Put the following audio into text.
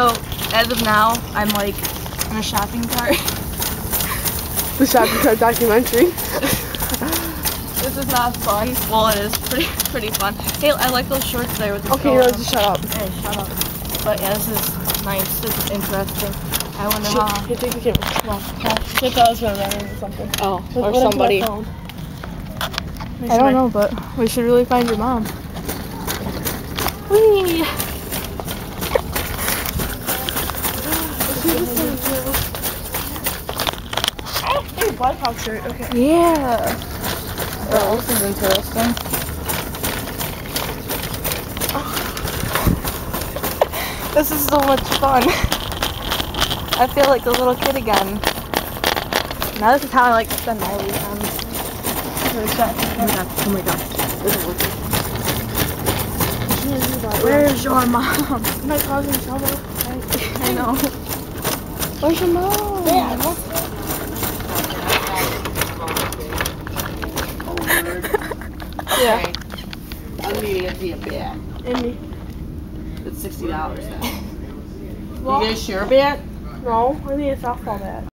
So as of now, I'm like in a shopping cart. The shopping cart documentary. This is not vlogging. Well, it is pretty fun. Hey, I like those shorts there with the okay, no, just shut up. Hey, shut up. But yeah, this is nice. This is interesting. I wonder how. You think you can? I thought I was gonna run into something. Oh, or somebody. I don't know, but we should really find your mom. Whee! Hey, Black Hawk shirt, okay. Yeah! Oh, this is interesting. Oh. This is so much fun. I feel like a little kid again. Now this is how I like to spend my weekends. Oh my god, this is wicked. Where's your mom? My cousin trouble. I know. Where's your mom? Yeah. Yeah. I'm needing a damn bag. Indy. It's $60 now. Well, you gonna share a bag? No, I need a softball bat.